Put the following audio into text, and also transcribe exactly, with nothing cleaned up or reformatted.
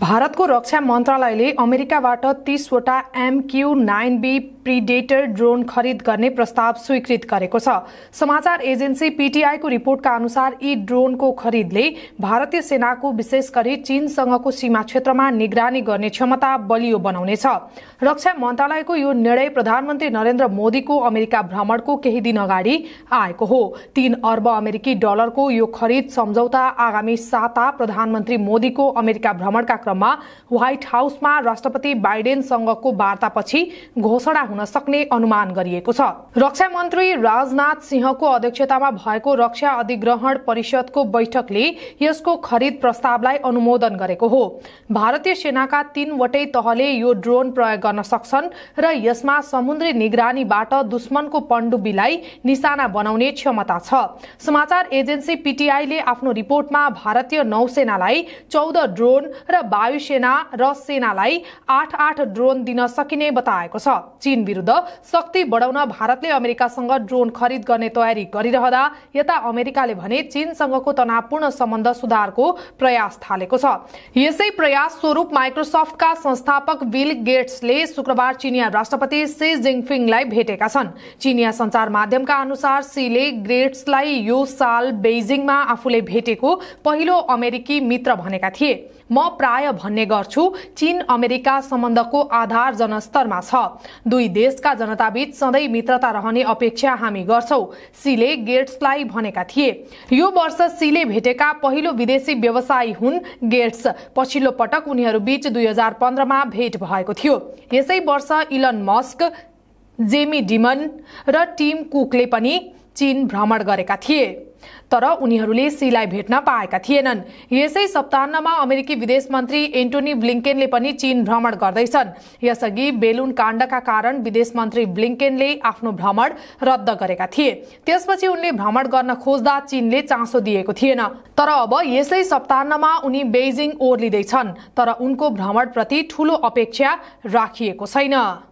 भारतको रक्षा मन्त्रालयले अमेरिकाबाट तीसवटा MQ nine B Predator drone खरिद गर्ने प्रस्ताव स्वीकृत गरेको छ। समाचार एजेन्सी पीटीआई को रिपोर्टका अनुसार यी ड्रोनको खरिदले भारतीय सेनाको विशेष गरी चीनसँगको सीमा क्षेत्रमा निगरानी गर्ने क्षमता बलियो बनाउनेछ। रक्षा मन्त्रालयको यो निर्णय प्रधानमन्त्री नरेन्द्र मोदीको अमेरिका भ्रमणको केही दिन अगाडि आएको हो। तीन अर्ब अमेरिकी डलरको यो खरिद सम्झौता आगामी साता प्रधानमन्त्री मोदीको अमेरिका भ्रमणका क्रममा व्हाइट हाउसमा राष्ट्रपति बाइडेनसँगको वार्तापछि घोषणा हुन सक्ने अनुमान गरिएको छ। रक्षा मन्त्री राजनाथ सिंहको अध्यक्षतामा भएको रक्षा अधिग्रहण परिषदको बैठकले यसको खरिद प्रस्तावलाई अनुमोदन गरेको हो। भारतीय सेनाका तीनवटै तहले यो ड्रोन प्रयोग गर्न सक्छन् र यसमा समुद्री निगरानीबाट दुश्मनको पण्डुबीलाई निशाना बनाउने क्षमता छ। समाचार एजेन्सी पीटीआईले आफ्नो रिपोर्टमा भारतीय नौसेनालाई चौध ड्रोन र वायुसेना र सेनालाई आठ आठ ड्रोन दिन सकिने बताएको छ। चीन विरुद्ध शक्ति बढाउन भारतले अमेरिकासँग ड्रोन खरिद गर्ने तयारी गरिरहँदा यता अमेरिकाले भने चीनसँगको तनावपूर्ण सम्बन्ध सुधारको प्रयास थालेको छ। यसै प्रयास स्वरूप माइक्रोसॉफ्टका संस्थापक बिल गेट्सले शुक्रबार चीनिया राष्ट्रपति शी जिंगपिङलाई भेटेका छन्। चीनिया सञ्चार माध्यमका अनुसार शीले गेट्सलाई यो साल बेइजिङमा आफूले भेटेको पहिलो अमेरिकी मित्र भनेका थिए। म प्राय भन्ने गर्छु चीन अमेरिका सम्बन्धको आधार जनस्तरमा छ। दुई देशका जनताबीच सधैँ मित्रता रहने अपेक्षा हामी गर्छौं, शीले गेट्सलाई भनेका थिए। यो वर्ष शीले भेटेका पहिलो विदेशी व्यवसायी हुन् गेट्स। पछिल्लो पटक उनीहरूबीच दुई हजार पन्ध्रमा भेट भएको थियो। यसै वर्ष इलन मस्क, जेमी डिमन र टिम कुकले पनि चीन भ्रमण गरेका थिए, तर उनीहरूले शीलाई भेट्न पाएका थिएनन्। यसै सप्ताहमा अमेरिकी विदेश मन्त्री एन्टोनी ब्लिंकेनले पनि चीन भ्रमण गर्दैछन्। यसअघि बेलुन काण्डका कारण विदेश मन्त्री ब्लिंकेनले आफ्नो भ्रमण रद्द गरेका थिए। त्यसपछि उनले भ्रमण गर्न खोज्दा चीनले चासो दिएको थिएन, तर अब यसै सप्ताहमा उनी बेइजिङ ओर्लिँदैछन्, तर उनको भ्रमणप्रति ठूलो अपेक्षा राखिएको छैन।